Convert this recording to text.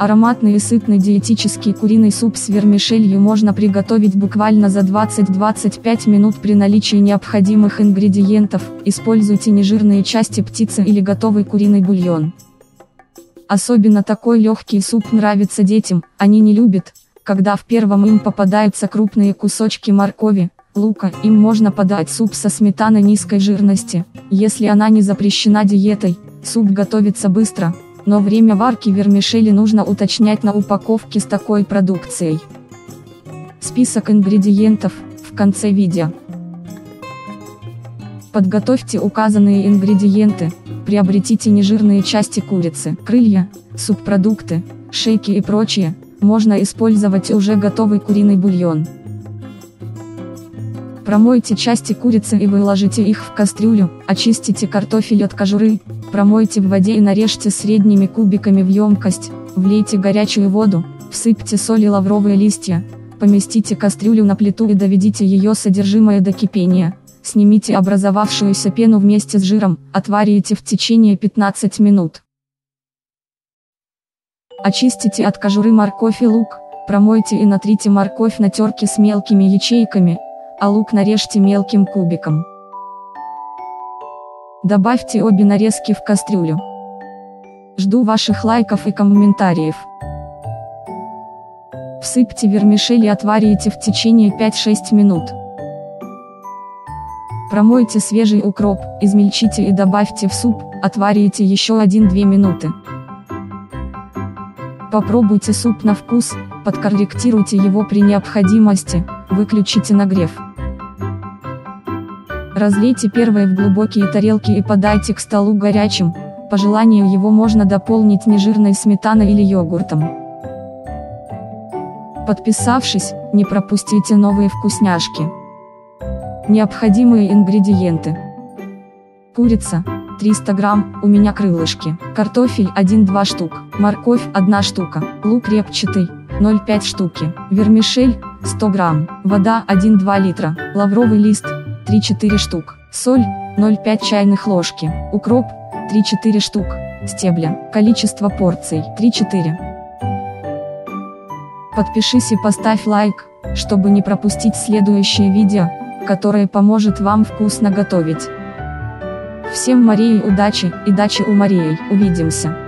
Ароматный и сытный диетический куриный суп с вермишелью можно приготовить буквально за 20-25 минут при наличии необходимых ингредиентов. Используйте нежирные части птицы или готовый куриный бульон. Особенно такой легкий суп нравится детям, они не любят, когда в первом им попадаются крупные кусочки моркови, лука. Им можно подать суп со сметаной низкой жирности, если она не запрещена диетой. Суп готовится быстро, но время варки вермишели нужно уточнять на упаковке с такой продукцией. Список ингредиентов в конце видео. Подготовьте указанные ингредиенты, приобретите нежирные части курицы, крылья, субпродукты, шейки и прочее. Можно использовать уже готовый куриный бульон. Промойте части курицы и выложите их в кастрюлю, очистите картофель от кожуры, промойте в воде и нарежьте средними кубиками в емкость, влейте горячую воду, всыпьте соль и лавровые листья, поместите кастрюлю на плиту и доведите ее содержимое до кипения, снимите образовавшуюся пену вместе с жиром, отварите в течение 15 минут. Очистите от кожуры морковь и лук, промойте и натрите морковь на терке с мелкими ячейками, а лук нарежьте мелким кубиком. Добавьте обе нарезки в кастрюлю. Жду ваших лайков и комментариев. Всыпьте вермишель и отварите в течение 5-6 минут. Промойте свежий укроп, измельчите и добавьте в суп, отварите еще 1-2 минуты. Попробуйте суп на вкус, подкорректируйте его при необходимости, выключите нагрев. Разлейте первое в глубокие тарелки и подайте к столу горячим, по желанию его можно дополнить нежирной сметаной или йогуртом. Подписавшись, не пропустите новые вкусняшки. Необходимые ингредиенты. Курица 300 грамм, у меня крылышки, картофель 1-2 штук, морковь 1 штука, лук репчатый 0,5 штуки, вермишель 100 грамм, вода 1-2 литра, лавровый лист 3-4 штук, соль 0,5 чайных ложки, укроп 3-4 штук, стебля, количество порций 3-4. Подпишись и поставь лайк, чтобы не пропустить следующее видео, которое поможет вам вкусно готовить. Всем Марии удачи, и дачи у Марии, увидимся!